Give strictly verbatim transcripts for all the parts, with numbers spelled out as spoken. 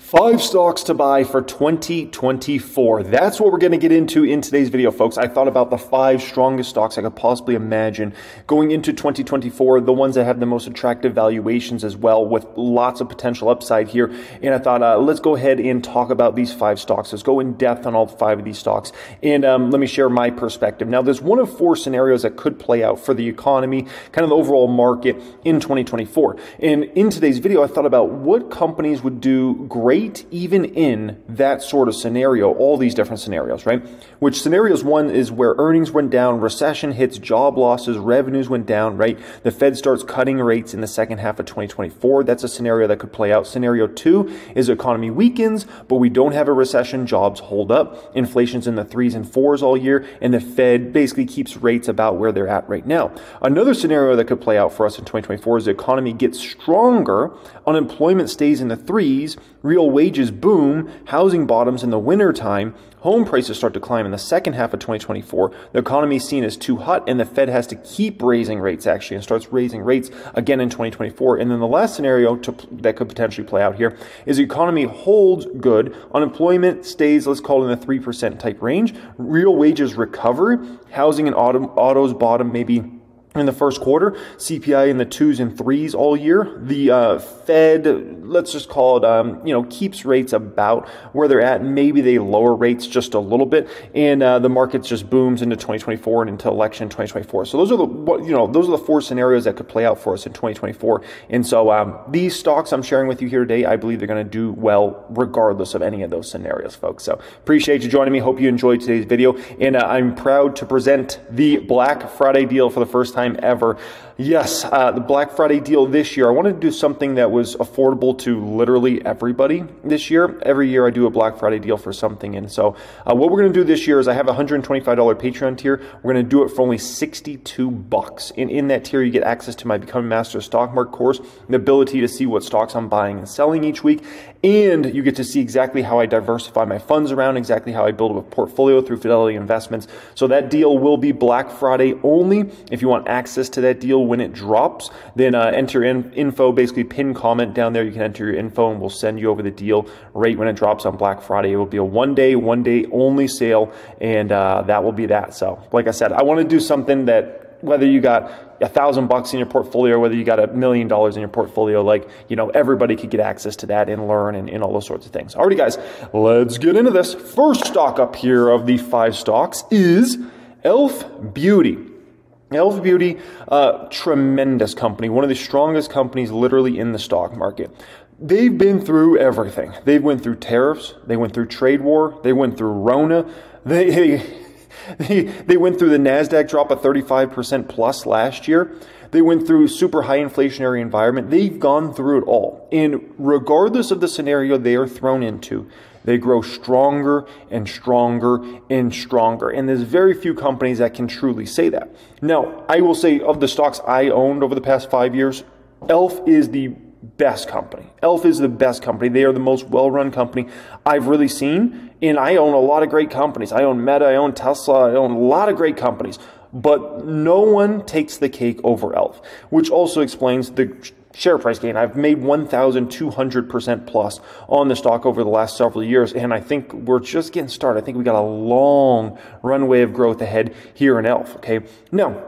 Five stocks to buy for twenty twenty-four. That's what we're going to get into in today's video, folks. I thought about the five strongest stocks I could possibly imagine going into twenty twenty-four, the ones that have the most attractive valuations as well, with lots of potential upside here. And I thought, uh, let's go ahead and talk about these five stocks. Let's go in depth on all five of these stocks. And um, let me share my perspective. Now, there's one of four scenarios that could play out for the economy, kind of the overall market in twenty twenty-four. And in today's video, I thought about what companies would do great Great, even in that sort of scenario, all these different scenarios, right? Which scenarios one is where earnings went down, recession hits, job losses, revenues went down, right? The Fed starts cutting rates in the second half of twenty twenty-four. That's a scenario that could play out. Scenario two is economy weakens, but we don't have a recession, jobs hold up, inflation's in the threes and fours all year, and the Fed basically keeps rates about where they're at right now. Another scenario that could play out for us in twenty twenty-four is the economy gets stronger, unemployment stays in the threes, real wages boom, housing bottoms in the winter time, home prices start to climb in the second half of twenty twenty-four, the economy is seen as too hot, and the Fed has to keep raising rates actually and starts raising rates again in twenty twenty-four. And then the last scenario to, that could potentially play out here is the economy holds good, unemployment stays, let's call it in the three percent type range, real wages recover, housing and auto, autos bottom maybe in the first quarter, C P I in the twos and threes all year, the uh, Fed, let's just call it, um, you know, keeps rates about where they're at, maybe they lower rates just a little bit, and uh, the market just booms into twenty twenty-four and into election twenty twenty-four. So those are the, you know, those are the four scenarios that could play out for us in twenty twenty-four, and so um, these stocks I'm sharing with you here today, I believe they're going to do well regardless of any of those scenarios, folks. So appreciate you joining me, hope you enjoyed today's video, and uh, I'm proud to present the Black Friday deal for the first time ever. Yes, uh, the Black Friday deal this year, I wanted to do something that was affordable to literally everybody this year. Every year I do a Black Friday deal for something, and so uh, what we're going to do this year is I have a one hundred twenty-five dollar Patreon tier. We're going to do it for only sixty-two bucks, and in that tier you get access to my Becoming Master of Stockmark course, the ability to see what stocks I'm buying and selling each week, and you get to see exactly how I diversify my funds around, exactly how I build a portfolio through Fidelity Investments. So that deal will be Black Friday only. If you want access to that deal when it drops, then uh, enter in info, basically pin comment down there, you can enter your info and we'll send you over the deal right when it drops on Black Friday. It will be a one day, one day only sale, and uh, that will be that. So like I said, I want to do something that whether you got a thousand bucks in your portfolio, whether you got a million dollars in your portfolio, like, you know, everybody could get access to that and learn and, and all those sorts of things. Alrighty guys, let's get into this. First stock up here of the five stocks is Elf Beauty. Elf Beauty, uh, tremendous company, one of the strongest companies literally in the stock market. They've been through everything. They've went through tariffs, they went through trade war, they went through Rona, they, they, they, they went through the NASDAQ drop of thirty-five percent plus last year. They went through super high inflationary environment. They've gone through it all. And regardless of the scenario they are thrown into, they grow stronger and stronger and stronger. And there's very few companies that can truly say that. Now, I will say of the stocks I owned over the past five years, Elf is the best company. Elf is the best company. They are the most well-run company I've really seen. And I own a lot of great companies. I own Meta, I own Tesla, I own a lot of great companies. But no one takes the cake over Elf, which also explains the share price gain. I've made one thousand two hundred percent plus on the stock over the last several years, and I think we're just getting started. I think we got a long runway of growth ahead here in Elf, okay? Now,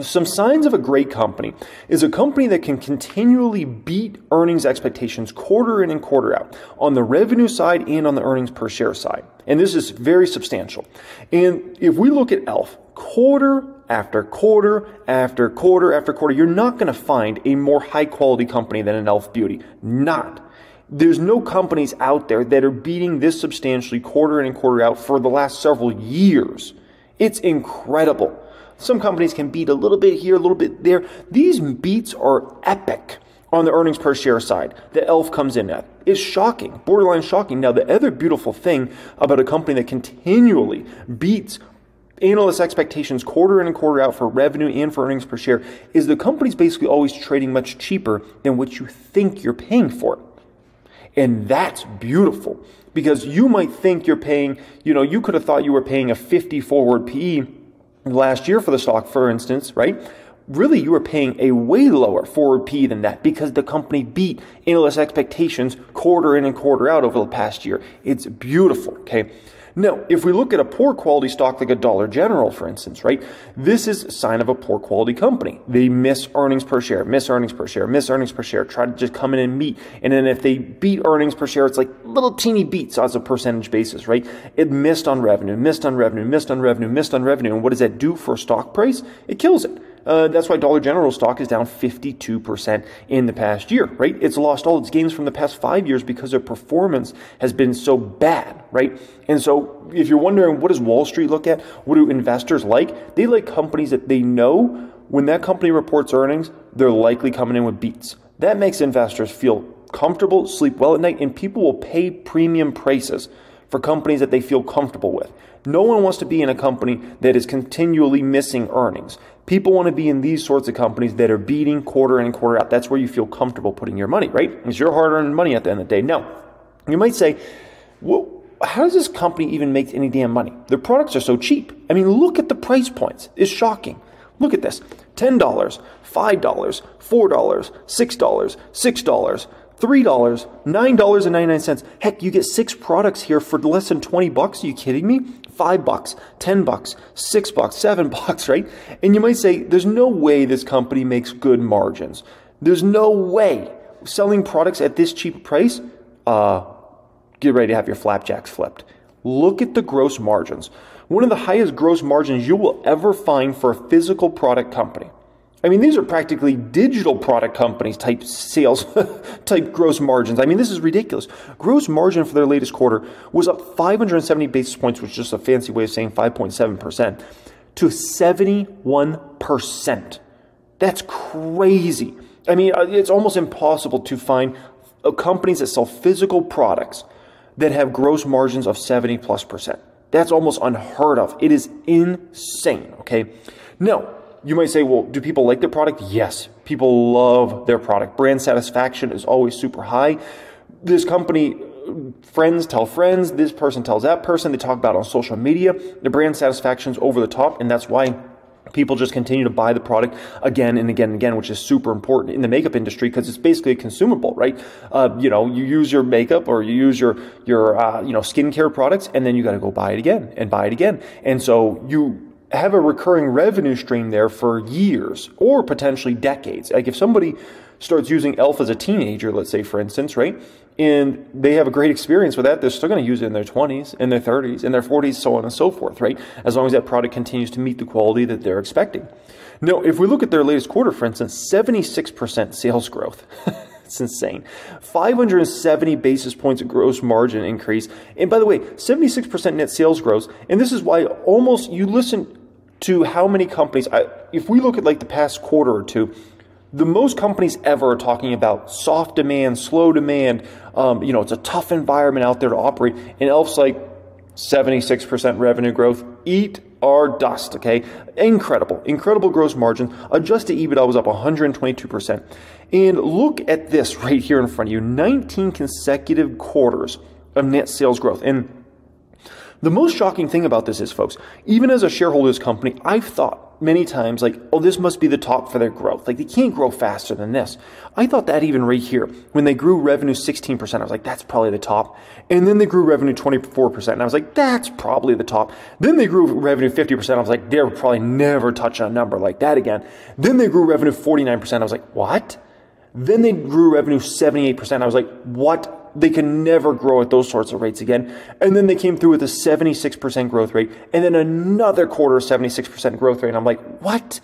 some signs of a great company is a company that can continually beat earnings expectations quarter in and quarter out on the revenue side and on the earnings per share side. And this is very substantial. And if we look at Elf, quarter after quarter after quarter after quarter, you're not going to find a more high quality company than an Elf Beauty. Not. There's no companies out there that are beating this substantially quarter in and quarter out for the last several years. It's incredible. Some companies can beat a little bit here, a little bit there. These beats are epic on the earnings per share side. The Elf comes in at is shocking, borderline shocking. Now, the other beautiful thing about a company that continually beats analyst expectations quarter in and quarter out for revenue and for earnings per share is the company's basically always trading much cheaper than what you think you're paying for. And that's beautiful, because you might think you're paying, you know, you could have thought you were paying a fifty forward P E last year for the stock, for instance, right? really you were paying a way lower forward P E than that because the company beat analyst expectations quarter in and quarter out over the past year. It's beautiful, okay? Now, if we look at a poor quality stock like a Dollar General, for instance, right, this is a sign of a poor quality company. They miss earnings per share, miss earnings per share, miss earnings per share, try to just come in and meet. And then if they beat earnings per share, it's like little teeny beats on a percentage basis, right? It missed on revenue, missed on revenue, missed on revenue, missed on revenue. And what does that do for a stock price? It kills it. Uh, that's why Dollar General stock is down fifty-two percent in the past year, right? It's lost all its gains from the past five years because their performance has been so bad, right? And so if you're wondering, what does Wall Street look at? What do investors like? They like companies that they know when that company reports earnings, they're likely coming in with beats. That makes investors feel comfortable, sleep well at night, and people will pay premium prices for companies that they feel comfortable with. No one wants to be in a company that is continually missing earnings. People want to be in these sorts of companies that are beating quarter in and quarter out. That's where you feel comfortable putting your money, right? It's your hard-earned money at the end of the day. Now, you might say, well, how does this company even make any damn money? Their products are so cheap. I mean, look at the price points. It's shocking. Look at this. ten dollars, five dollars, four dollars, six dollars, six dollars. three dollars, nine ninety-nine. Heck, you get six products here for less than twenty bucks. Are you kidding me? five bucks, ten bucks, six bucks, seven bucks, right? And you might say, there's no way this company makes good margins. There's no way selling products at this cheap price. Uh, get ready to have your flapjacks flipped. Look at the gross margins. One of the highest gross margins you will ever find for a physical product company. I mean, these are practically digital product companies type sales, type gross margins. I mean, this is ridiculous. Gross margin for their latest quarter was up five hundred seventy basis points, which is just a fancy way of saying five point seven percent, to seventy-one percent. That's crazy. I mean, it's almost impossible to find companies that sell physical products that have gross margins of seventy plus percent. That's almost unheard of. It is insane, okay? Now, you might say, well, do people like their product? Yes, people love their product. Brand satisfaction is always super high. This company, friends tell friends, this person tells that person, they talk about it on social media. The brand satisfaction is over the top, and that's why people just continue to buy the product again and again and again, which is super important in the makeup industry because it's basically a consumable, right? Uh, you know, you use your makeup or you use your, your uh, you know, skincare products, and then you got to go buy it again and buy it again. And so you have a recurring revenue stream there for years or potentially decades. Like if somebody starts using Elf as a teenager, let's say, for instance, right? And they have a great experience with that. They're still going to use it in their twenties, in their thirties, in their forties, so on and so forth, right? As long as that product continues to meet the quality that they're expecting. Now, if we look at their latest quarter, for instance, seventy-six percent sales growth. It's insane. five hundred seventy basis points of gross margin increase. And by the way, seventy-six percent net sales growth. And this is why almost you listen to how many companies, I, if we look at like the past quarter or two, the most companies ever are talking about soft demand, slow demand, um, you know, it's a tough environment out there to operate, and Elf's like seventy-six percent revenue growth, eat our dust, okay? Incredible, incredible gross margin. Adjusted EBITDA was up one hundred twenty-two percent. And look at this right here in front of you, nineteen consecutive quarters of net sales growth. And the most shocking thing about this is, folks, even as a shareholder's company, I've thought many times like, oh, this must be the top for their growth. Like they can't grow faster than this. I thought that even right here, when they grew revenue sixteen percent, I was like, that's probably the top. And then they grew revenue twenty-four percent. And I was like, that's probably the top. Then they grew revenue fifty percent. I was like, they're probably never touching a number like that again. Then they grew revenue forty-nine percent. I was like, what? Then they grew revenue seventy-eight percent. I was like, what? They can never grow at those sorts of rates again. And then they came through with a seventy-six percent growth rate and then another quarter seventy-six percent growth rate. And I'm like, what?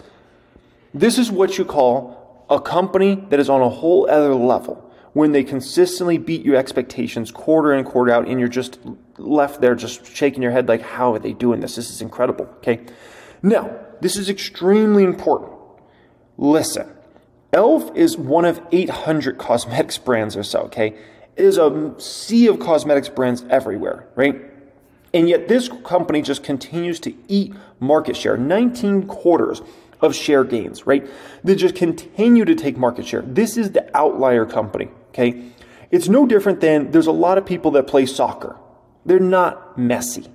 This is what you call a company that is on a whole other level when they consistently beat your expectations quarter in, quarter out, and you're just left there just shaking your head like, how are they doing this? This is incredible, okay? Now, this is extremely important. Listen, Elf is one of eight hundred cosmetics brands or so, okay? It is a sea of cosmetics brands everywhere, right? And yet this company just continues to eat market share. nineteen quarters of share gains, right? They just continue to take market share. This is the outlier company, okay? It's no different than there's a lot of people that play soccer. They're not Messi.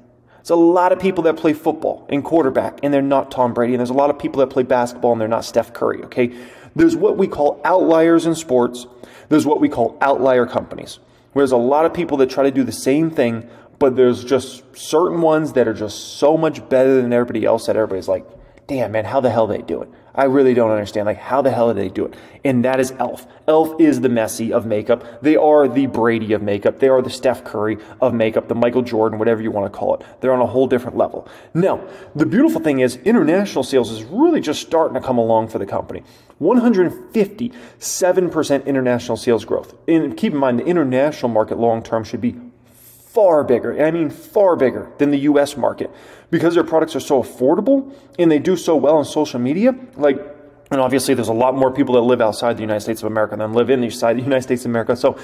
There's a lot of people that play football and quarterback and they're not Tom Brady. And there's a lot of people that play basketball and they're not Steph Curry, okay? There's what we call outliers in sports. There's what we call outlier companies. Where there's a lot of people that try to do the same thing, but there's just certain ones that are just so much better than everybody else that everybody's like, damn, man, how the hell they do it? I really don't understand. Like, how the hell did they do it? And that is Elf. Elf is the Messi of makeup. They are the Brady of makeup. They are the Steph Curry of makeup, the Michael Jordan, whatever you want to call it. They're on a whole different level. Now, the beautiful thing is international sales is really just starting to come along for the company. one hundred fifty-seven percent international sales growth. And keep in mind, the international market long-term should be far bigger, and I mean far bigger than the U S market, because their products are so affordable and they do so well on social media. Like, and obviously there's a lot more people that live outside the United States of America than live in the United States of America. So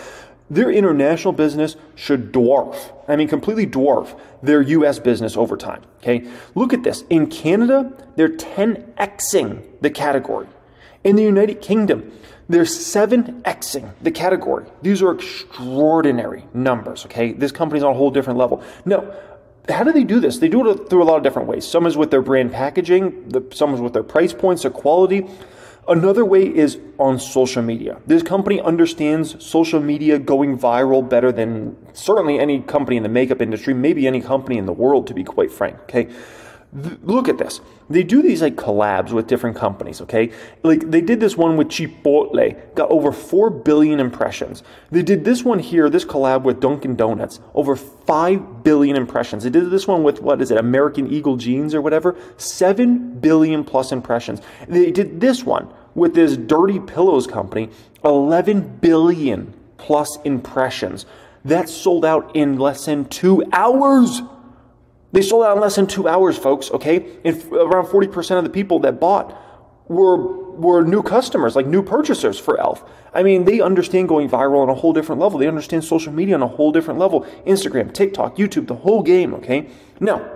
their international business should dwarf, I mean completely dwarf their U S business over time, okay? Look at this. In Canada, they're ten X ing the category. In the United Kingdom, they're seven X ing the category. These are extraordinary numbers, okay? This company's on a whole different level. Now, how do they do this? They do it through a lot of different ways. Some is with their brand packaging, the, some is with their price points, their quality. Another way is on social media. This company understands social media going viral better than certainly any company in the makeup industry, maybe any company in the world, to be quite frank, okay? Look at this. They do these like collabs with different companies, okay? Like they did this one with Chipotle, got over four billion impressions. They did this one here, this collab with Dunkin' Donuts, over five billion impressions. They did this one with, what is it, American Eagle Jeans or whatever, seven billion plus impressions. They did this one with this Dirty Pillows company, eleven billion plus impressions. That sold out in less than two hours. They sold out in less than two hours, folks, okay? And around forty percent of the people that bought were were new customers, like new purchasers for Elf. I mean, they understand going viral on a whole different level. They understand social media on a whole different level. Instagram, TikTok, YouTube, the whole game, okay? Now,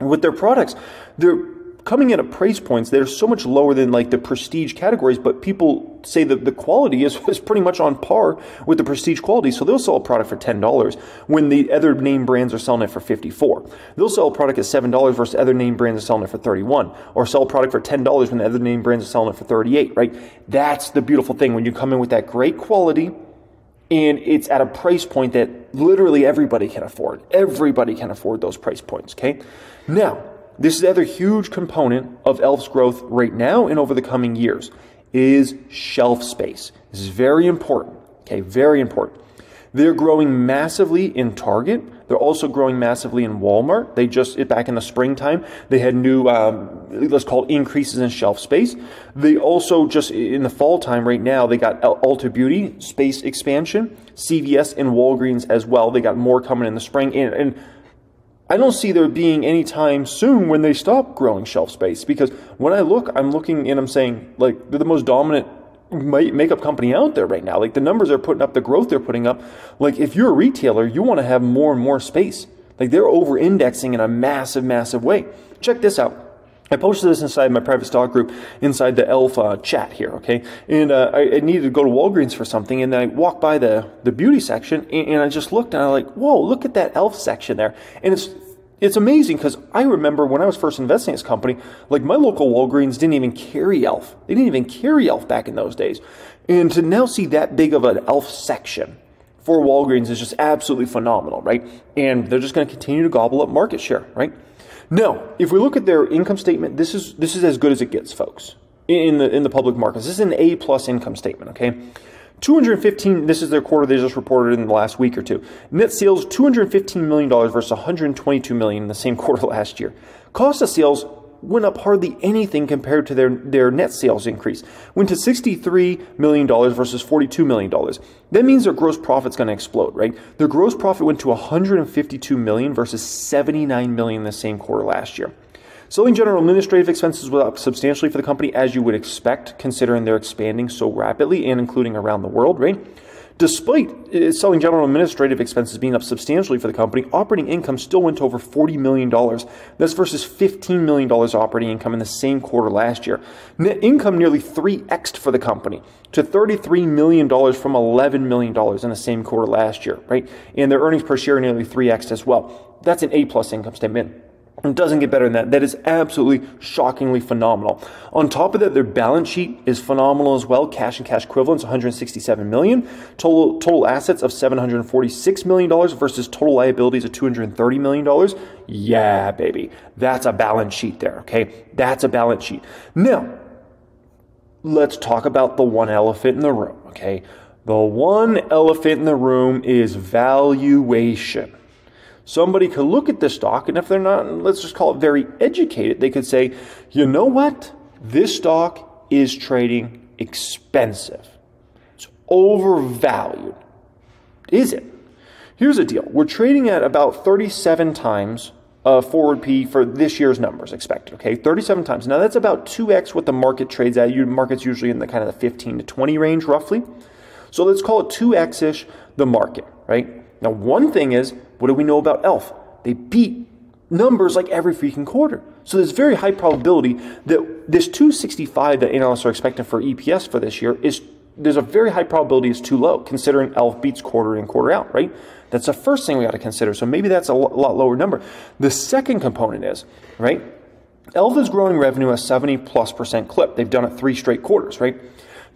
with their products, they're coming in at price points that are so much lower than like the prestige categories, but people say that the quality is, is pretty much on par with the prestige quality. So they'll sell a product for ten dollars when the other name brands are selling it for fifty-four. They'll sell a product at seven dollars versus other name brands are selling it for thirty-one, or sell a product for ten dollars when the other name brands are selling it for thirty-eight, right? That's the beautiful thing when you come in with that great quality and it's at a price point that literally everybody can afford. Everybody can afford those price points, okay? Now, this is the other huge component of Elf's growth right now and over the coming years is shelf space. This is very important, okay, very important. They're growing massively in Target. They're also growing massively in Walmart. They just, back in the springtime, they had new, um, let's call it increases in shelf space. They also just, in the fall time right now, they got Ulta Beauty space expansion, C V S and Walgreens as well. They got more coming in the spring. And, and I don't see there being any time soon when they stop growing shelf space, because when I look, I'm looking and I'm saying, like, they're the most dominant makeup company out there right now. Like, the numbers they're putting up, the growth they're putting up. Like, if you're a retailer, you want to have more and more space. Like, they're over-indexing in a massive, massive way. Check this out. I posted this inside my private stock group, inside the Elf uh, chat here, okay? And uh, I, I needed to go to Walgreens for something, and I walked by the, the beauty section, and, and I just looked, and I'm like, whoa, look at that Elf section there. And it's it's amazing, because I remember when I was first investing in this company, like my local Walgreens didn't even carry Elf. They didn't even carry Elf back in those days. And to now see that big of an Elf section for Walgreens is just absolutely phenomenal, right? And they're just going to continue to gobble up market share, right? No, if we look at their income statement, this is this is as good as it gets, folks, in the in the public markets. This is an A plus income statement, okay? two hundred fifteen, this is their quarter they just reported in the last week or two. Net sales, two hundred fifteen million dollars versus one hundred twenty-two million dollars in the same quarter last year. Cost of sales went up hardly anything compared to their, their net sales increase. Went to sixty-three million dollars versus forty-two million dollars. That means their gross profit's going to explode, right? Their gross profit went to one hundred fifty-two million dollars versus seventy-nine million dollars the same quarter last year. Selling, general, administrative expenses were up substantially for the company, as you would expect, considering they're expanding so rapidly and including around the world, right? Despite selling general administrative expenses being up substantially for the company, operating income still went to over forty million dollars. That's versus fifteen million dollars operating income in the same quarter last year. Net income nearly three X'd for the company to thirty-three million dollars from eleven million dollars in the same quarter last year, right? And their earnings per share nearly three X'd as well. That's an A-plus income statement. It doesn't get better than that. That is absolutely shockingly phenomenal. On top of that, their balance sheet is phenomenal as well. Cash and cash equivalents, one hundred sixty-seven million dollars. Total, total assets of seven hundred forty-six million dollars versus total liabilities of two hundred thirty million dollars. Yeah, baby. That's a balance sheet there, okay? That's a balance sheet. Now, let's talk about the one elephant in the room, okay? The one elephant in the room is valuation. Somebody could look at this stock, and if they're not, let's just call it very educated, they could say, you know what? This stock is trading expensive. It's overvalued. Is it? Here's the deal. We're trading at about thirty-seven times uh, forward P for this year's numbers expected, okay? thirty-seven times. Now, that's about two X what the market trades at. The market's usually in the kind of the fifteen to twenty range, roughly. So let's call it two X-ish the market, right? Now, one thing is, what do we know about Elf? They beat numbers like every freaking quarter. So there's very high probability that this two sixty-five that analysts are expecting for E P S for this year is, there's a very high probability it's too low, considering Elf beats quarter in, quarter out, right? That's the first thing we got to consider. So maybe that's a lot lower number. The second component is, right, Elf is growing revenue at seventy plus percent clip. They've done it three straight quarters, right?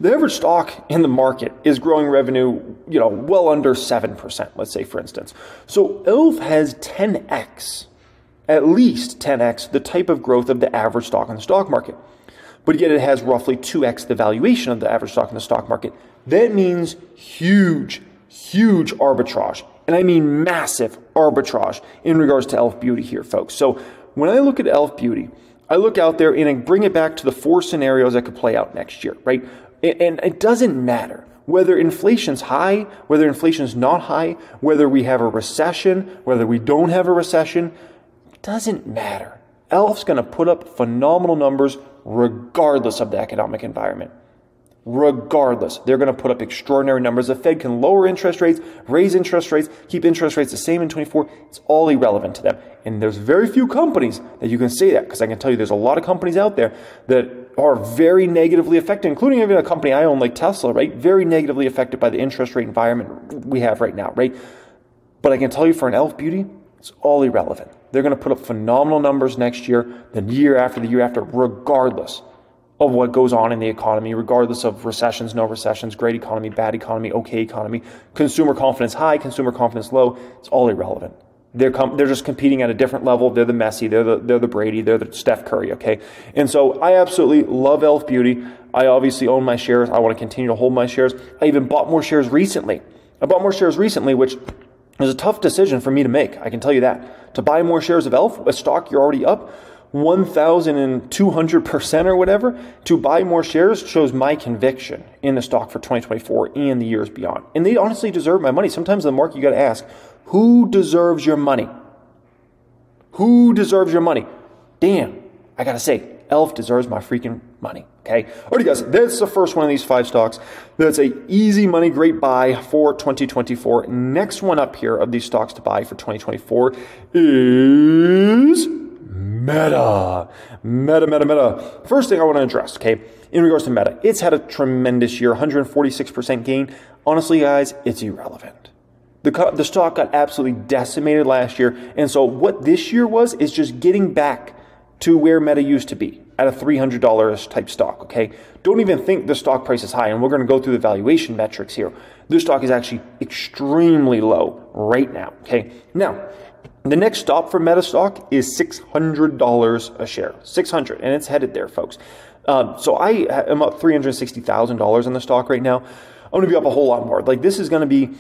The average stock in the market is growing revenue, you know, well under seven percent, let's say, for instance. So Elf has ten X, at least ten X, the type of growth of the average stock in the stock market. But yet it has roughly two X the valuation of the average stock in the stock market. That means huge, huge arbitrage. And I mean massive arbitrage in regards to Elf Beauty here, folks. So when I look at Elf Beauty, I look out there and I bring it back to the four scenarios that could play out next year, right? And it doesn't matter whether inflation's high, whether inflation's not high, whether we have a recession, whether we don't have a recession, it doesn't matter. Elf's going to put up phenomenal numbers regardless of the economic environment. Regardless, they're going to put up extraordinary numbers. The Fed can lower interest rates, raise interest rates, keep interest rates the same in twenty-four. It's all irrelevant to them. And there's very few companies that you can say that, because I can tell you there's a lot of companies out there that are very negatively affected, including even a company I own like Tesla, right? Very negatively affected by the interest rate environment we have right now, right? But I can tell you for an Elf Beauty, it's all irrelevant. They're going to put up phenomenal numbers next year, the year after, the year after, regardless of what goes on in the economy, regardless of recessions, no recessions, great economy, bad economy, okay economy, consumer confidence high, consumer confidence low, it's all irrelevant. They're, com they're just competing at a different level. They're the Messi, they're the, they're the Brady, they're the Steph Curry, okay? And so I absolutely love Elf Beauty. I obviously own my shares. I want to continue to hold my shares. I even bought more shares recently. I bought more shares recently, which is a tough decision for me to make, I can tell you that. To buy more shares of Elf, a stock you're already up one thousand two hundred percent or whatever, to buy more shares shows my conviction in the stock for twenty twenty-four and the years beyond. And they honestly deserve my money. Sometimes in the market, you got to ask, who deserves your money? Who deserves your money? Damn, I got to say, Elf deserves my freaking money, okay? All right, guys, that's the first one of these five stocks. That's a easy money, great buy for twenty twenty-four. Next one up here of these stocks to buy for twenty twenty-four is Meta. Meta, Meta, Meta. First thing I want to address, okay, in regards to Meta, it's had a tremendous year, one hundred forty-six percent gain. Honestly, guys, it's irrelevant. The, the stock got absolutely decimated last year, and so what this year was is just getting back to where Meta used to be, at a three hundred dollar type stock, okay? Don't even think the stock price is high, and we're going to go through the valuation metrics here. This stock is actually extremely low right now, okay? Now, the next stop for Meta stock is six hundred dollars a share, six hundred dollars, and it's headed there, folks. Um, so I am up three hundred sixty thousand dollars in the stock right now. I'm going to be up a whole lot more. Like, this is going to be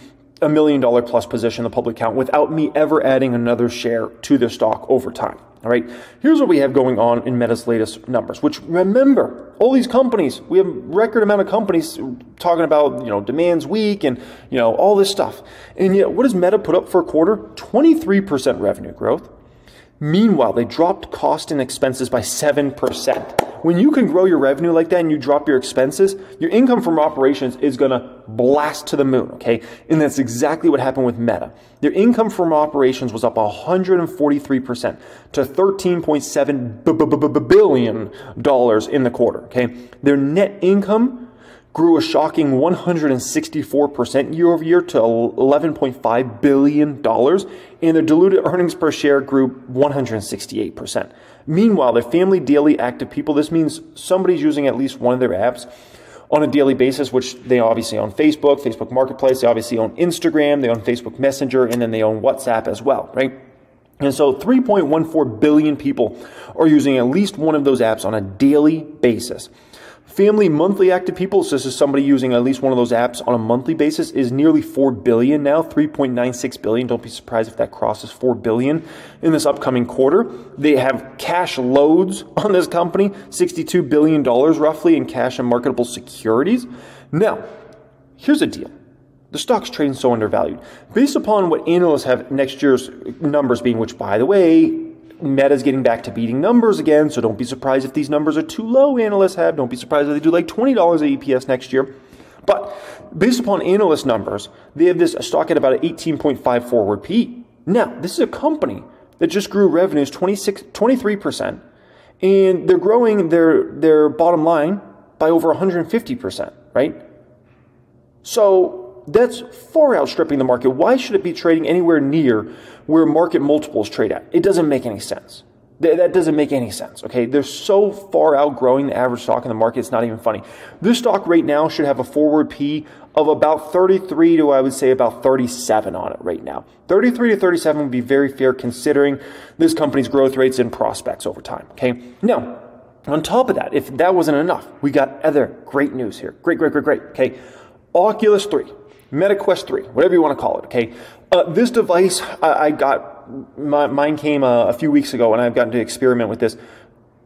a million dollar plus position in the public count without me ever adding another share to the stock over time. All right, here's what we have going on in Meta's latest numbers, which, remember, all these companies, we have a record amount of companies talking about, you know, demand's weak and, you know, all this stuff. And yet, what does Meta put up for a quarter? twenty-three percent revenue growth, Meanwhile, they dropped cost and expenses by seven percent. When you can grow your revenue like that and you drop your expenses, your income from operations is going to blast to the moon, okay? And that's exactly what happened with Meta. Their income from operations was up one hundred forty-three percent to thirteen point seven billion dollars in the quarter, okay? Their net income grew a shocking one hundred sixty-four percent year over year to eleven point five billion dollars, and their diluted earnings per share grew one hundred sixty-eight percent. Meanwhile, their family daily active people, this means somebody's using at least one of their apps on a daily basis, which they obviously own Facebook, Facebook Marketplace, they obviously own Instagram, they own Facebook Messenger, and then they own WhatsApp as well, right? And so three point one four billion people are using at least one of those apps on a daily basis. Family monthly active people, so this is somebody using at least one of those apps on a monthly basis, is nearly four billion now, three point nine six billion. Don't be surprised if that crosses four billion in this upcoming quarter. They have cash loads on this company, sixty-two billion dollars roughly in cash and marketable securities. Now, here's the deal. The stock's trading so undervalued. Based upon what analysts have next year's numbers being, which by the way, Meta's getting back to beating numbers again, so don't be surprised if these numbers are too low, analysts have. Don't be surprised if they do like twenty dollars of E P S next year. But based upon analyst numbers, they have this stock at about an eighteen point five forward P E. Now, this is a company that just grew revenues twenty-six, twenty-three percent, and they're growing their, their bottom line by over one hundred fifty percent, right? So that's far outstripping the market. Why should it be trading anywhere near where market multiples trade at? It doesn't make any sense. Th that doesn't make any sense, okay? They're so far outgrowing the average stock in the market, it's not even funny. This stock right now should have a forward P of about thirty-three to, I would say, about thirty-seven on it right now. thirty-three to thirty-seven would be very fair considering this company's growth rates and prospects over time, okay? Now, on top of that, if that wasn't enough, we got other great news here. Great, great, great, great, okay? Oculus three. Meta Quest three, whatever you want to call it, okay? Uh, this device, I, I got, my, mine came uh, a few weeks ago, and I've gotten to experiment with this.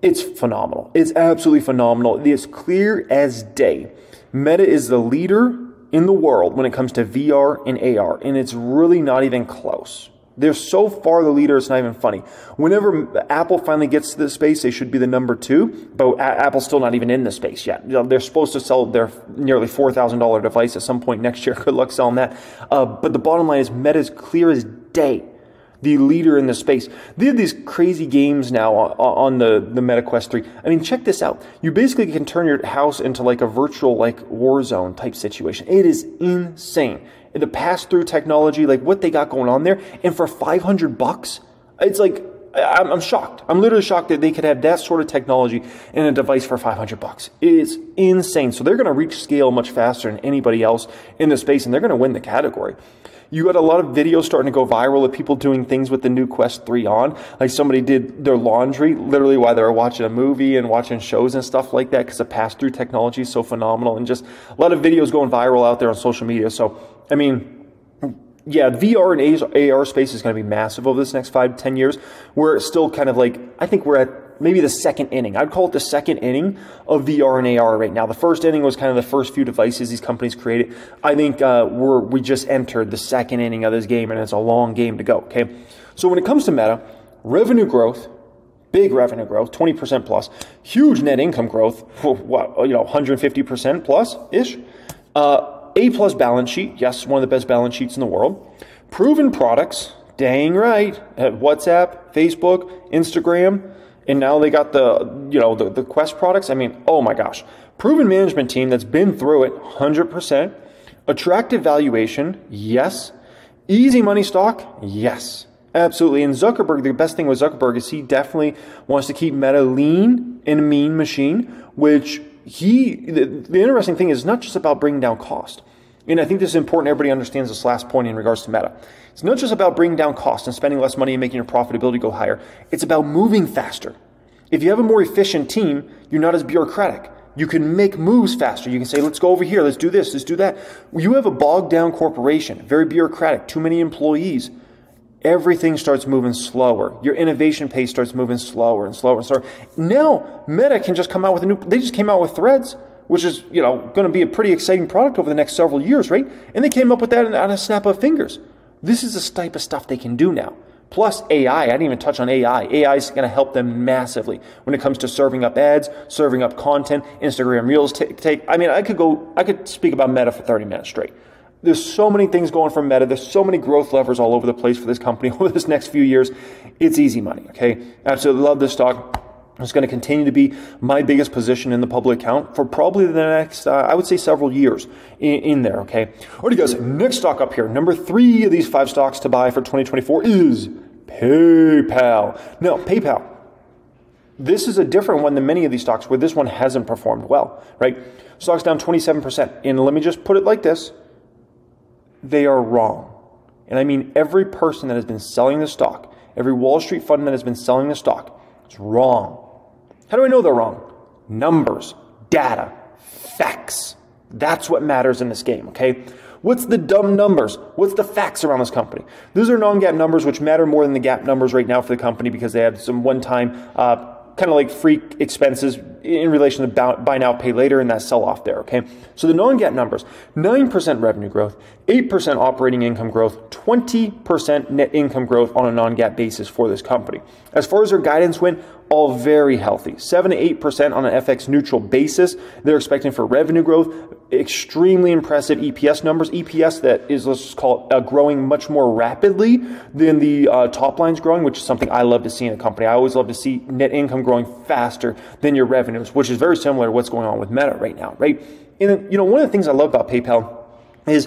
It's phenomenal. It's absolutely phenomenal. It's clear as day. Meta is the leader in the world when it comes to V R and A R, and it's really not even close. They're so far the leader, it's not even funny. Whenever Apple finally gets to this space, they should be the number two, but Apple's still not even in the space yet. You know, they're supposed to sell their nearly four thousand dollar device at some point next year. Good luck selling that. Uh, but the bottom line is Meta's clear as day, the leader in the space. They have these crazy games now on, on the, the Meta Quest three. I mean, check this out. You basically can turn your house into like a virtual like war zone type situation. It is insane. The pass-through technology, like what they got going on there, and for five hundred bucks, it's like, I'm, I'm shocked. I'm literally shocked that they could have that sort of technology in a device for five hundred bucks. It's insane. So they're going to reach scale much faster than anybody else in the space, and they're going to win the category. You got a lot of videos starting to go viral of people doing things with the new Quest three on. Like somebody did their laundry literally while they were watching a movie and watching shows and stuff like that because the pass-through technology is so phenomenal, and just a lot of videos going viral out there on social media. So, I mean, yeah, V R and A R space is going to be massive over this next five, ten years. We're still kind of like, I think we're at maybe the second inning. I'd call it the second inning of V R and A R right now. The first inning was kind of the first few devices these companies created. I think uh, we're, we just entered the second inning of this game, and it's a long game to go, okay? So when it comes to Meta, revenue growth, big revenue growth, twenty percent plus, huge net income growth, what, you know, one hundred fifty percent plus-ish, uh, A-plus balance sheet, yes, one of the best balance sheets in the world, proven products, dang right, at WhatsApp, Facebook, Instagram, and now they got the, you know, the, the Quest products. I mean, oh my gosh. Proven management team that's been through it one hundred percent. Attractive valuation, yes. Easy money stock, yes. Absolutely. And Zuckerberg, the best thing with Zuckerberg is he definitely wants to keep Meta lean and mean machine, which he, the, the interesting thing is not just about bringing down cost. And I think this is important. Everybody understands this last point in regards to Meta. It's not just about bringing down costs and spending less money and making your profitability go higher. It's about moving faster. If you have a more efficient team, you're not as bureaucratic. You can make moves faster. You can say, let's go over here. Let's do this. Let's do that. You have a bogged down corporation, very bureaucratic, too many employees. Everything starts moving slower. Your innovation pace starts moving slower and slower and slower. Now, Meta can just come out with a new, they just came out with Threads, which is, you know, going to be a pretty exciting product over the next several years, right? And they came up with that on a snap of fingers. This is the type of stuff they can do now. Plus A I, I didn't even touch on A I. A I is going to help them massively when it comes to serving up ads, serving up content, Instagram Reels take, take. I mean, I could go, I could speak about Meta for thirty minutes straight. There's so many things going for Meta. There's so many growth levers all over the place for this company over this next few years. It's easy money, okay? Absolutely love this stock. It's going to continue to be my biggest position in the public account for probably the next, uh, I would say, several years in, in there, okay? All right, guys, next stock up here. Number three of these five stocks to buy for twenty twenty-four is PayPal. Now, PayPal, this is a different one than many of these stocks where this one hasn't performed well, right? Stock's down twenty-seven percent. And let me just put it like this. They are wrong. And I mean every person that has been selling the stock, every Wall Street fund that has been selling the stock, is wrong. How do I know they're wrong? Numbers, data, facts. That's what matters in this game, okay? What's the dumb numbers? What's the facts around this company? These are non-GAAP numbers, which matter more than the GAAP numbers right now for the company because they have some one-time uh, kind of like freak expenses in relation to buy now, pay later, and that sell-off there, okay? So the non-GAAP numbers, nine percent revenue growth, eight percent operating income growth, twenty percent net income growth on a non-GAAP basis for this company. As far as their guidance went, all very healthy. seven to eight percent on an F X neutral basis. They're expecting for revenue growth, extremely impressive E P S numbers. E P S that is, let's just call it, uh, growing much more rapidly than the uh, top line's growing, which is something I love to see in a company. I always love to see net income growing faster than your revenues, which is very similar to what's going on with Meta right now, right? And, you know, one of the things I love about PayPal is,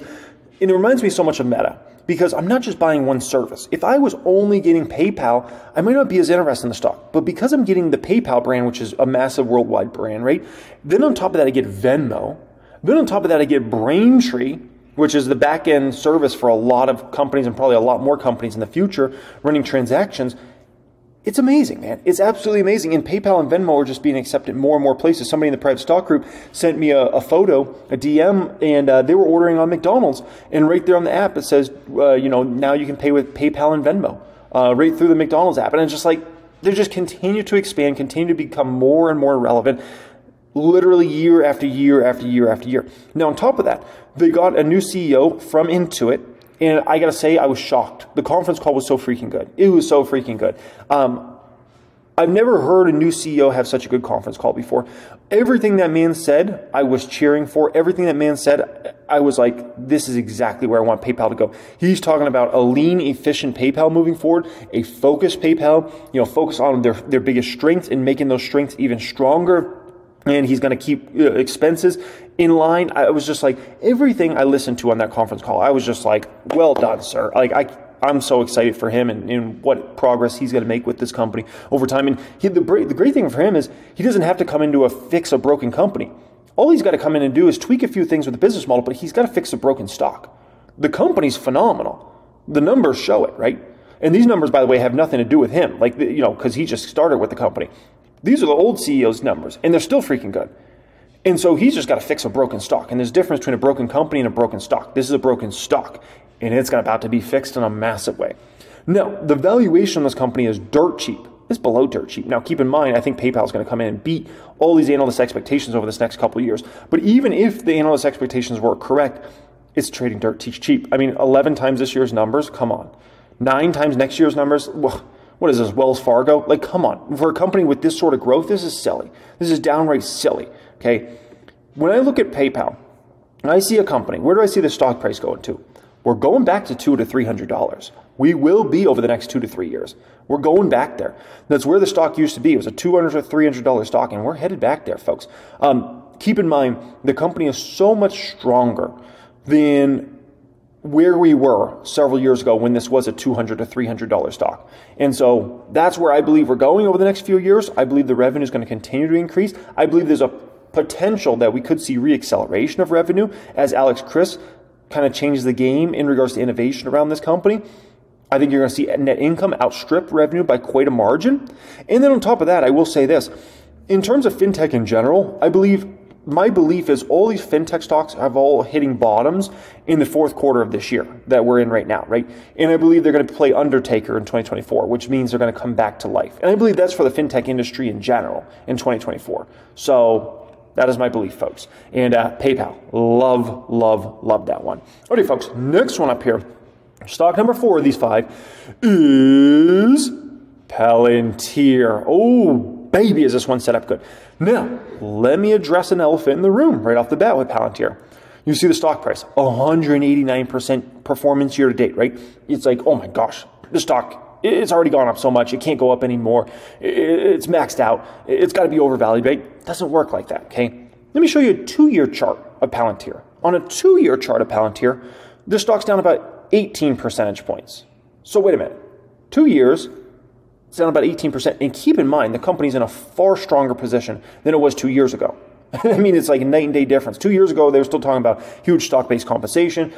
and it reminds me so much of Meta, because I'm not just buying one service. If I was only getting PayPal, I might not be as interested in the stock. But because I'm getting the PayPal brand, which is a massive worldwide brand, right? Then on top of that, I get Venmo. Then on top of that, I get Braintree, which is the back-end service for a lot of companies and probably a lot more companies in the future running transactions. It's amazing, man. It's absolutely amazing. And PayPal and Venmo are just being accepted more and more places. Somebody in the private stock group sent me a, a photo, a D M, and uh, they were ordering on McDonald's. And right there on the app, it says, uh, you know, now you can pay with PayPal and Venmo, uh, right through the McDonald's app. And it's just like, they just continue to expand, continue to become more and more relevant, literally year after year after year after year. Now, on top of that, they got a new C E O from Intuit. And I got to say, I was shocked. The conference call was so freaking good. It was so freaking good. Um, I've never heard a new C E O have such a good conference call before. Everything that man said, I was cheering for. Everything that man said, I was like, this is exactly where I want PayPal to go. He's talking about a lean, efficient PayPal moving forward, a focused PayPal, you know, focus on their, their biggest strengths and making those strengths even stronger. And he's going to keep you know, expenses in line. I was just like, everything I listened to on that conference call, I was just like, well done, sir. Like, I, I'm so excited for him and, and what progress he's going to make with this company over time. And he, the, the great thing for him is he doesn't have to come into a fix a broken company. All he's got to come in and do is tweak a few things with the business model, but he's got to fix a broken stock. The company's phenomenal. The numbers show it, right? And these numbers, by the way, have nothing to do with him, like, you know, because he just started with the company. These are the old C E O's numbers, and they're still freaking good. And so he's just got to fix a broken stock. And there's a difference between a broken company and a broken stock. This is a broken stock, and it's about to be fixed in a massive way. Now, the valuation of this company is dirt cheap. It's below dirt cheap. Now, keep in mind, I think PayPal is going to come in and beat all these analyst expectations over this next couple of years. But even if the analyst expectations were correct, it's trading dirt cheap. I mean, eleven times this year's numbers, come on. Nine times next year's numbers, well, what is this, Wells Fargo? Like, come on. For a company with this sort of growth, this is silly. This is downright silly, okay? When I look at PayPal, and I see a company, where do I see the stock price going to? We're going back to two hundred to three hundred dollars. We will be over the next two to three years. We're going back there. That's where the stock used to be. It was a two hundred or three hundred dollar stock, and we're headed back there, folks. Um, keep in mind, the company is so much stronger than where we were several years ago when this was a two hundred to three hundred dollar stock. And so that's where I believe we're going over the next few years. I believe the revenue is going to continue to increase. I believe there's a potential that we could see reacceleration of revenue as Alex Chris kind of changes the game in regards to innovation around this company. I think you're going to see net income outstrip revenue by quite a margin. And then on top of that, I will say this. In terms of fintech in general, I believe my belief is all these fintech stocks have all hitting bottoms in the fourth quarter of this year that we're in right now, right? And I believe they're going to play Undertaker in twenty twenty-four, which means they're going to come back to life. And I believe that's for the fintech industry in general in twenty twenty-four. So that is my belief, folks. And uh, PayPal, love, love, love that one. All right, folks, next one up here Stock number four of these five is Palantir. Oh, baby, is this one set up good. Now, let me address an elephant in the room right off the bat with Palantir. You see the stock price, one hundred eighty-nine percent performance year to date, right? It's like, oh my gosh, the stock, it's already gone up so much, it can't go up anymore. It's maxed out. It's got to be overvalued, right? It doesn't work like that, okay? Let me show you a two-year chart of Palantir. On a two-year chart of Palantir, this stock's down about eighteen percentage points. So wait a minute. Two years, it's down about eighteen percent. And keep in mind, the company's in a far stronger position than it was two years ago. I mean, it's like a night and day difference. Two years ago, they were still talking about huge stock-based compensation,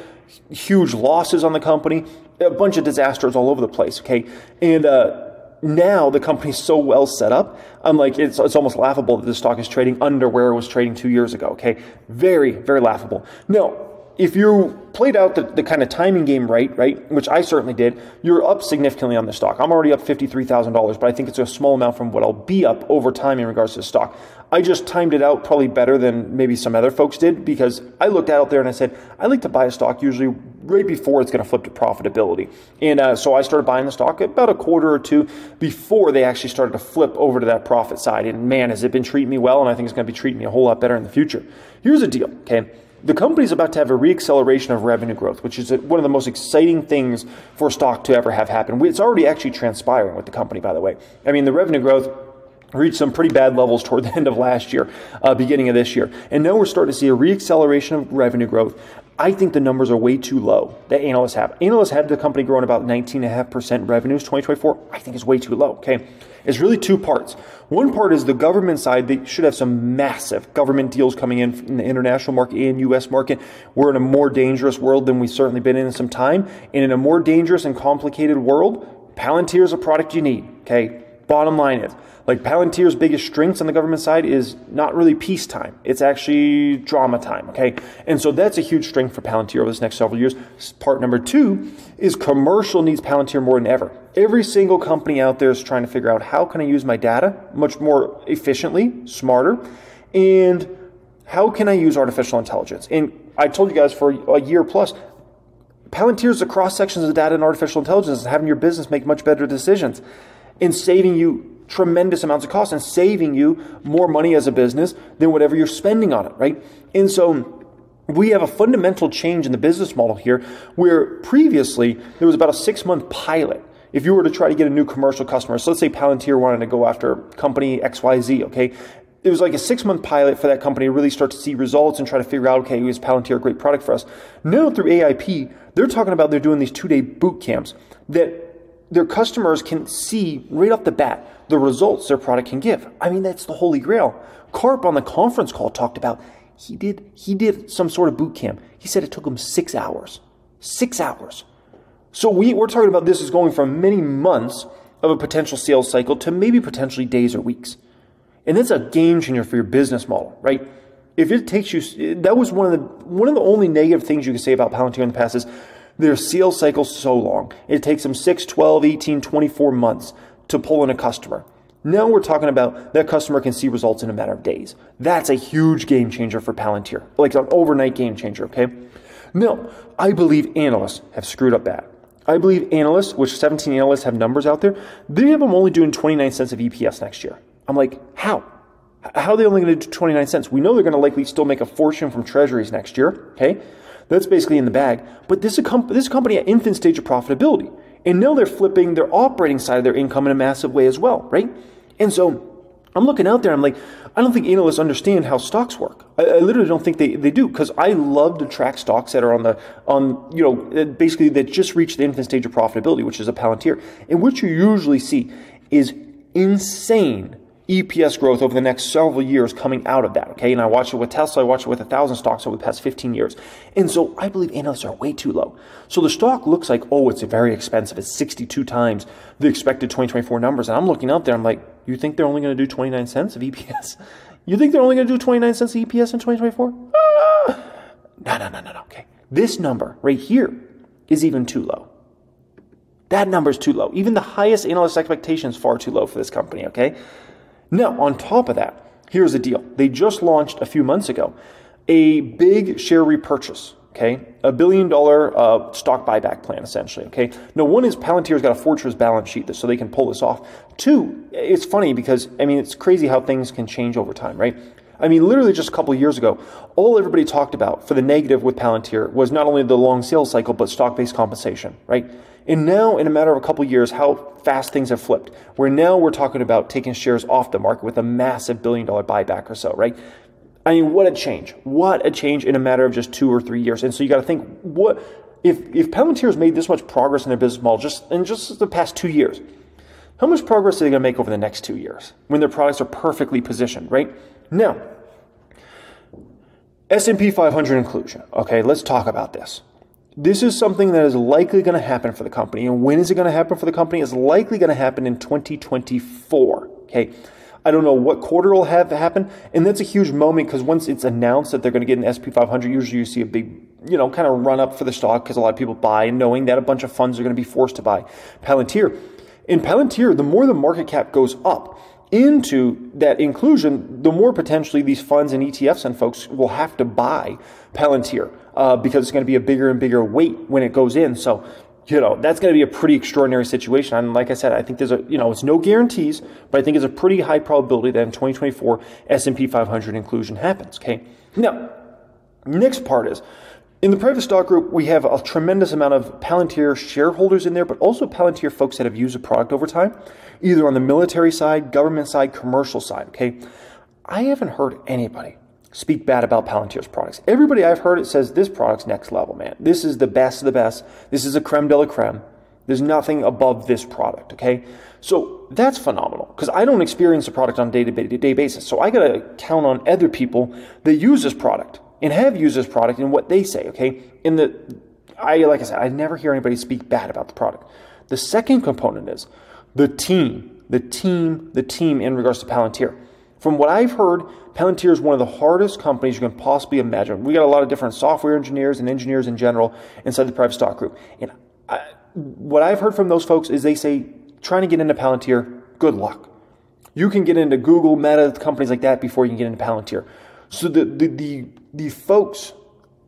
huge losses on the company, a bunch of disasters all over the place, okay? And uh, now the company's so well set up, I'm like, it's, it's almost laughable that the stock is trading under where it was trading two years ago, okay? Very, very laughable. Now, if you played out the, the kind of timing game right, right, which I certainly did, you're up significantly on the stock. I'm already up fifty-three thousand dollars, but I think it's a small amount from what I'll be up over time in regards to the stock. I just timed it out probably better than maybe some other folks did, because I looked out there and I said, I like to buy a stock usually right before it's going to flip to profitability. And uh, so I started buying the stock about a quarter or two before they actually started to flip over to that profit side. And man, has it been treating me well, and I think it's going to be treating me a whole lot better in the future. Here's the deal, okay? The company's about to have a reacceleration of revenue growth, which is one of the most exciting things for stock to ever have happen. It's already actually transpiring with the company, by the way. I mean, the revenue growth reached some pretty bad levels toward the end of last year, uh, beginning of this year. And now we're starting to see a reacceleration of revenue growth. I think the numbers are way too low that analysts have. Analysts had the company growing about nineteen point five percent revenues twenty twenty-four. I think it's way too low, okay? It's really two parts. One part is the government side. They should have some massive government deals coming in in the international market and U S market. We're in a more dangerous world than we've certainly been in in some time. And in a more dangerous and complicated world, Palantir is a product you need, okay? Bottom line is, like, Palantir's biggest strengths on the government side is not really peacetime. It's actually drama time, okay? And so that's a huge strength for Palantir over this next several years. Part number two is commercial needs Palantir more than ever. Every single company out there is trying to figure out, how can I use my data much more efficiently, smarter, and how can I use artificial intelligence? And I told you guys for a year plus, Palantir's the cross-sections of data and artificial intelligence and having your business make much better decisions, and saving you tremendous amounts of cost and saving you more money as a business than whatever you're spending on it, right? And so we have a fundamental change in the business model here, where previously there was about a six-month pilot. If you were to try to get a new commercial customer, so let's say Palantir wanted to go after company X Y Z, okay? It was like a six-month pilot for that company to really start to see results and try to figure out, okay, is Palantir a great product for us? Now through A I P, they're talking about they're doing these two-day boot camps that their customers can see right off the bat the results their product can give. I mean, that's the holy grail. Karp on the conference call talked about, he did, he did some sort of boot camp. He said it took him six hours, six hours. So we, we're talking about this is going from many months of a potential sales cycle to maybe potentially days or weeks. And that's a game changer for your business model, right? If it takes you, that was one of the, one of the only negative things you can say about Palantir in the past is, their sales cycle's so long. It takes them six, twelve, eighteen, twenty-four months to pull in a customer. Now we're talking about that customer can see results in a matter of days. That's a huge game changer for Palantir, like an overnight game changer, okay? Now, I believe analysts have screwed up bad. I believe analysts, which seventeen analysts have numbers out there, they have them only doing twenty-nine cents of E P S next year. I'm like, how? How are they only gonna do twenty-nine cents? We know they're gonna likely still make a fortune from treasuries next year, okay? That's basically in the bag. But this is a comp- this is a company at infant stage of profitability. And now they're flipping their operating side of their income in a massive way as well, right? And so I'm looking out there, I'm like, I don't think analysts understand how stocks work. I, I literally don't think they, they do, because I love to track stocks that are on the, on you know, basically that just reached the infant stage of profitability, which is a Palantir. And what you usually see is insane E P S growth over the next several years coming out of that, okay? And I watched it with Tesla, I watched it with a thousand stocks over the past fifteen years. And so I believe analysts are way too low. So the stock looks like, oh, it's very expensive. It's sixty-two times the expected twenty twenty-four numbers. And I'm looking out there, I'm like, you think they're only gonna do twenty-nine cents of E P S? You think they're only gonna do twenty-nine cents of E P S in twenty twenty-four? Ah! No, no, no, no, no, okay. This number right here is even too low. That number's too low. Even the highest analyst expectation is far too low for this company, okay? Now, on top of that, here's the deal. They just launched a few months ago a big share repurchase. Okay, a billion dollar uh, stock buyback plan, essentially. Okay, now one is Palantir's got a fortress balance sheet, so they can pull this off. Two, it's funny because I mean it's crazy how things can change over time, right? I mean, literally just a couple of years ago, all everybody talked about for the negative with Palantir was not only the long sales cycle but stock-based compensation, right? And now, in a matter of a couple of years, how fast things have flipped. Where now we're talking about taking shares off the market with a massive billion dollar buyback or so, right? I mean, what a change. What a change in a matter of just two or three years. And so you got to think, what if, if Palantir has made this much progress in their business model just in just the past two years, how much progress are they going to make over the next two years when their products are perfectly positioned, right? Now, S and P five hundred inclusion. Okay, let's talk about this. This is something that is likely going to happen for the company. And when is it going to happen for the company? It's likely going to happen in twenty twenty-four, okay? I don't know what quarter will have happen, and that's a huge moment because once it's announced that they're going to get an S and P five hundred, usually you see a big, you know, kind of run up for the stock because a lot of people buy, and knowing that a bunch of funds are going to be forced to buy Palantir. In Palantir, the more the market cap goes up into that inclusion, the more potentially these funds and E T Fs and folks will have to buy Palantir uh, because it's going to be a bigger and bigger weight when it goes in. So, you know, that's going to be a pretty extraordinary situation. And like I said, I think there's a, you know, it's no guarantees, but I think it's a pretty high probability that in twenty twenty-four, S and P five hundred inclusion happens, okay? Now, next part is, in the private stock group, we have a tremendous amount of Palantir shareholders in there, but also Palantir folks that have used the product over time, either on the military side, government side, commercial side, okay? I haven't heard anybody speak bad about Palantir's products. Everybody I've heard it says this product's next level, man. This is the best of the best. This is a creme de la creme. There's nothing above this product, okay? So that's phenomenal because I don't experience the product on a day-to-day basis. So I got to count on other people that use this product and have used this product and what they say, okay? In the, I, like I said, I never hear anybody speak bad about the product. The second component is the team, the team, the team in regards to Palantir. From what I've heard, Palantir is one of the hardest companies you can possibly imagine. We got a lot of different software engineers and engineers in general inside the private stock group. And I, what I've heard from those folks is they say, trying to get into Palantir, good luck. You can get into Google, Meta, companies like that before you can get into Palantir. So the the the, the folks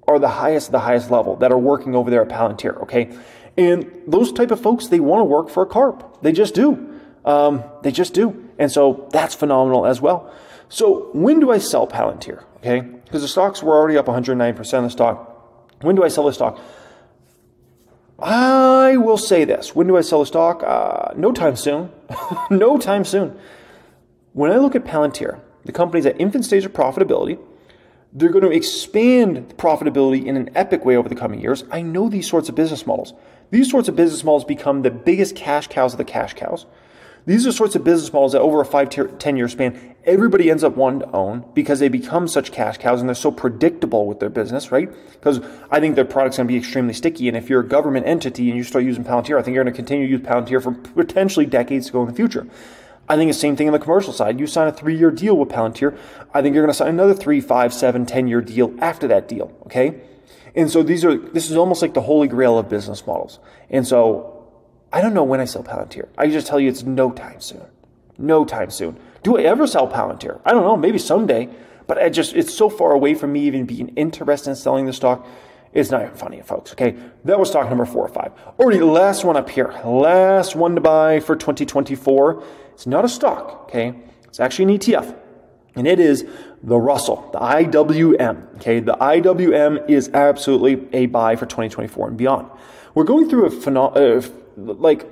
are the highest of the highest level that are working over there at Palantir, okay? And those type of folks, they want to work for a Karp. They just do. Um, they just do. And so that's phenomenal as well. So when do I sell Palantir? Okay, because the stocks were already up one hundred nine percent of the stock. When do I sell the stock? I will say this. When do I sell the stock? Uh, no time soon. No time soon. When I look at Palantir, the company's at infant stage of profitability. They're going to expand profitability in an epic way over the coming years. I know these sorts of business models. These sorts of business models become the biggest cash cows of the cash cows. These are sorts of business models that over a five to ten year span, everybody ends up wanting to own because they become such cash cows and they're so predictable with their business, right? Because I think their product's going to be extremely sticky. And if you're a government entity and you start using Palantir, I think you're going to continue to use Palantir for potentially decades to go in the future. I think it's the same thing on the commercial side. You sign a three year deal with Palantir. I think you're going to sign another three, five, seven, ten year deal after that deal, okay? And so these are, this is almost like the holy grail of business models. And so I don't know when I sell Palantir. I just tell you it's no time soon. No time soon. Do I ever sell Palantir? I don't know. Maybe someday. But I just, it's so far away from me even being interested in selling the stock. It's not even funny, folks. Okay, that was stock number four or five. Alrighty, last one up here. Last one to buy for twenty twenty-four. It's not a stock, okay? It's actually an E T F. And it is the Russell, the I W M. Okay, the I W M is absolutely a buy for twenty twenty-four and beyond. We're going through a phenomenal... Uh, like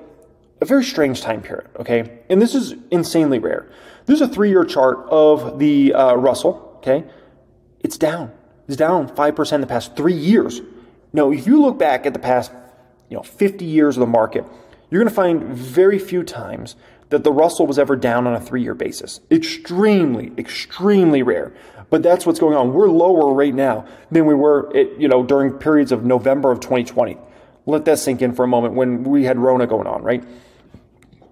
a very strange time period, okay? And this is insanely rare. There's a three year chart of the uh, Russell, okay? It's down. It's down five percent in the past three years. Now, if you look back at the past, you know, fifty years of the market, you're going to find very few times that the Russell was ever down on a three year basis. Extremely, extremely rare. But that's what's going on. We're lower right now than we were, at, you know, during periods of November of twenty twenty. Let that sink in for a moment when we had Rona going on, right?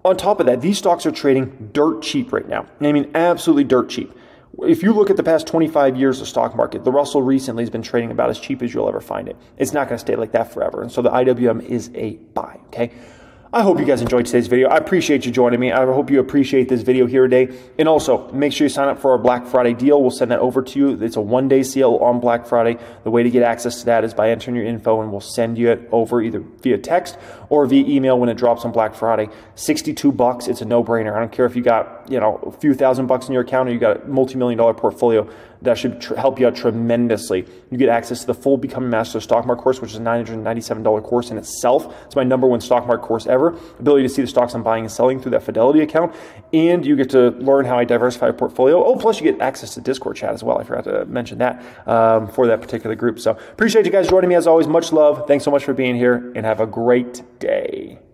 On top of that, these stocks are trading dirt cheap right now. I mean, absolutely dirt cheap. If you look at the past twenty-five years of the stock market, the Russell recently has been trading about as cheap as you'll ever find it. It's not going to stay like that forever. And so the I W M is a buy, okay? I hope you guys enjoyed today's video. I appreciate you joining me. I hope you appreciate this video here today. And also, make sure you sign up for our Black Friday deal. We'll send that over to you. It's a one-day sale on Black Friday. The way to get access to that is by entering your info, and we'll send you it over either via text or via email when it drops on Black Friday. sixty-two bucks, it's a no-brainer. I don't care if you got, you know, a few thousand bucks in your account or you got a multi-million dollar portfolio. That should tr help you out tremendously. You get access to the full Becoming Master of Stock Market course, which is a nine hundred ninety-seven dollar course in itself. It's my number one stock market course ever. Ability to see the stocks I'm buying and selling through that Fidelity account. And you get to learn how I diversify a portfolio. Oh, plus you get access to Discord chat as well. I forgot to mention that um, for that particular group. So appreciate you guys joining me as always. Much love. Thanks so much for being here and have a great day.